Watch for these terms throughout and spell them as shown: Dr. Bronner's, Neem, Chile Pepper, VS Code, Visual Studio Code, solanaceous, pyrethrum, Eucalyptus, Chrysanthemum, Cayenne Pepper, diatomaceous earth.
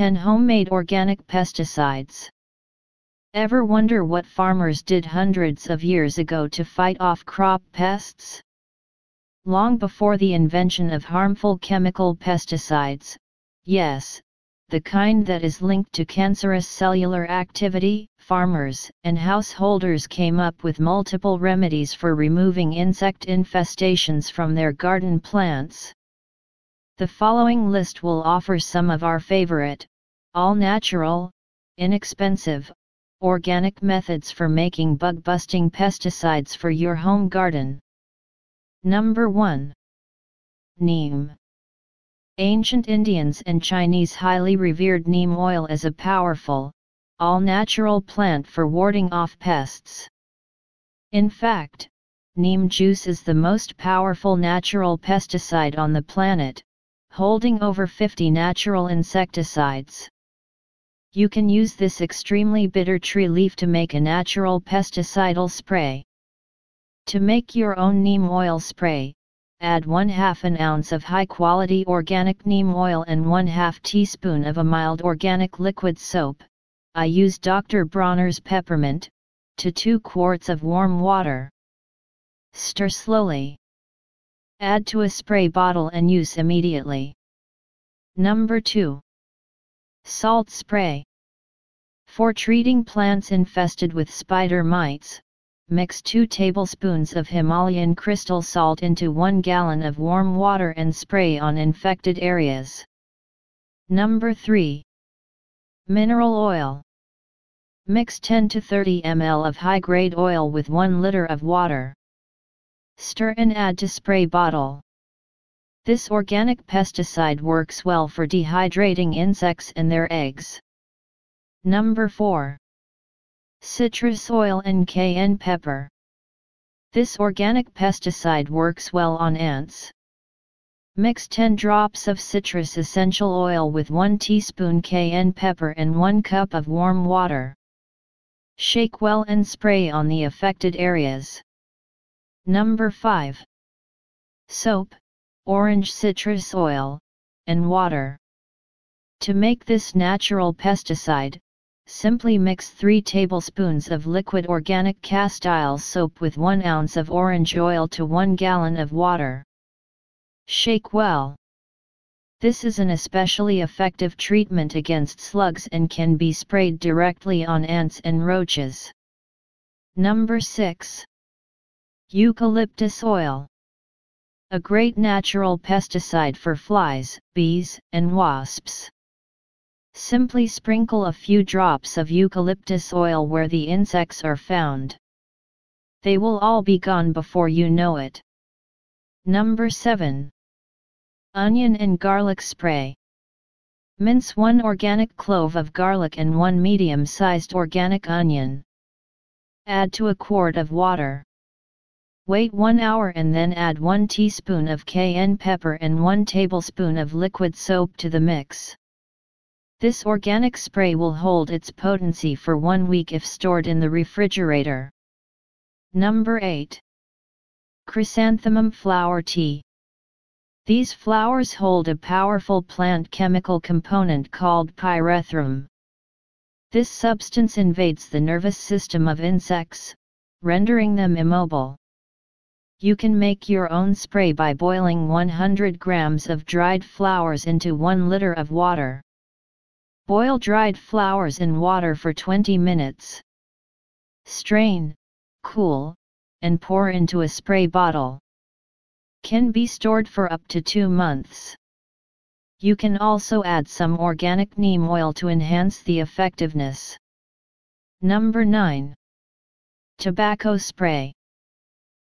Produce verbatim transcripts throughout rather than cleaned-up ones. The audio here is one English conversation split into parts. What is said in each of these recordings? ten homemade organic pesticides. Ever wonder what farmers did hundreds of years ago to fight off crop pests? Long before the invention of harmful chemical pesticides, yes, the kind that is linked to cancerous cellular activity, farmers and householders came up with multiple remedies for removing insect infestations from their garden plants. The following list will offer some of our favorite, all-natural, inexpensive, organic methods for making bug-busting pesticides for your home garden. Number one. Neem. Ancient Indians and Chinese highly revered neem oil as a powerful, all-natural plant for warding off pests. In fact, neem juice is the most powerful natural pesticide on the planet, holding over fifty natural insecticides. You can use this extremely bitter tree leaf to make a natural pesticidal spray. To make your own neem oil spray, add one half an ounce of high-quality organic neem oil and one half teaspoon of a mild organic liquid soap. I use Doctor Bronner's peppermint, to two quarts of warm water. Stir slowly. Add to a spray bottle and use immediately. Number two. Salt spray. For treating plants infested with spider mites, mix two tablespoons of Himalayan crystal salt into one gallon of warm water and spray on infected areas. Number three. Mineral oil. Mix ten to thirty milliliters of high-grade oil with one liter of water. Stir and add to spray bottle. This organic pesticide works well for dehydrating insects and their eggs. Number four. Citrus oil and cayenne pepper. This organic pesticide works well on ants. Mix ten drops of citrus essential oil with one teaspoon cayenne pepper and one cup of warm water. Shake well and spray on the affected areas. Number five. Soap, orange citrus oil, and water. To make this natural pesticide, simply mix three tablespoons of liquid organic castile soap with one ounce of orange oil to one gallon of water. Shake well. This is an especially effective treatment against slugs and can be sprayed directly on ants and roaches. Number six. Eucalyptus oil. A great natural pesticide for flies, bees, and wasps. Simply sprinkle a few drops of eucalyptus oil where the insects are found. They will all be gone before you know it. Number seven. Onion and garlic spray. Mince one organic clove of garlic and one medium-sized organic onion. Add to a quart of water. Wait one hour and then add one teaspoon of cayenne pepper and one tablespoon of liquid soap to the mix. This organic spray will hold its potency for one week if stored in the refrigerator. Number eight. Chrysanthemum flower tea. These flowers hold a powerful plant chemical component called pyrethrum. This substance invades the nervous system of insects, rendering them immobile. You can make your own spray by boiling one hundred grams of dried flowers into one liter of water. Boil dried flowers in water for twenty minutes. Strain, cool, and pour into a spray bottle. Can be stored for up to two months. You can also add some organic neem oil to enhance the effectiveness. Number nine. Tobacco spray.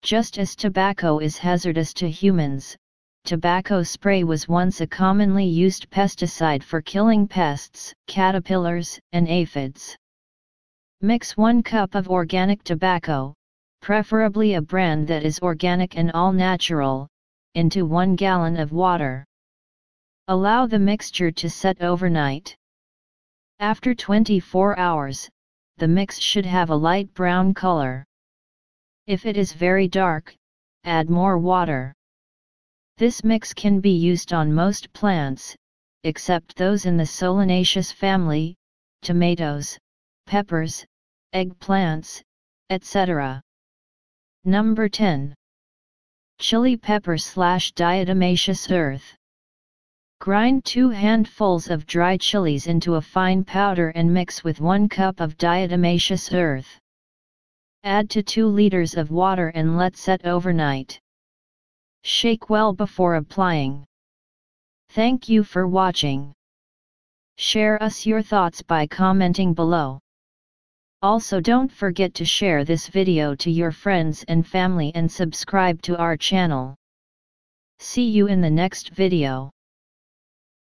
Just as tobacco is hazardous to humans, tobacco spray was once a commonly used pesticide for killing pests, caterpillars, and aphids. Mix one cup of organic tobacco, preferably a brand that is organic and all-natural, into one gallon of water. Allow the mixture to set overnight. After twenty-four hours, the mix should have a light brown color. If it is very dark, add more water. This mix can be used on most plants, except those in the solanaceous family, tomatoes, peppers, eggplants, et cetera. Number ten. Chili pepper slash diatomaceous earth. Grind two handfuls of dry chilies into a fine powder and mix with one cup of diatomaceous earth. Add to two liters of water and let set overnight. Shake well before applying. Thank you for watching. Share us your thoughts by commenting below. Also, don't forget to share this video to your friends and family and subscribe to our channel. See you in the next video.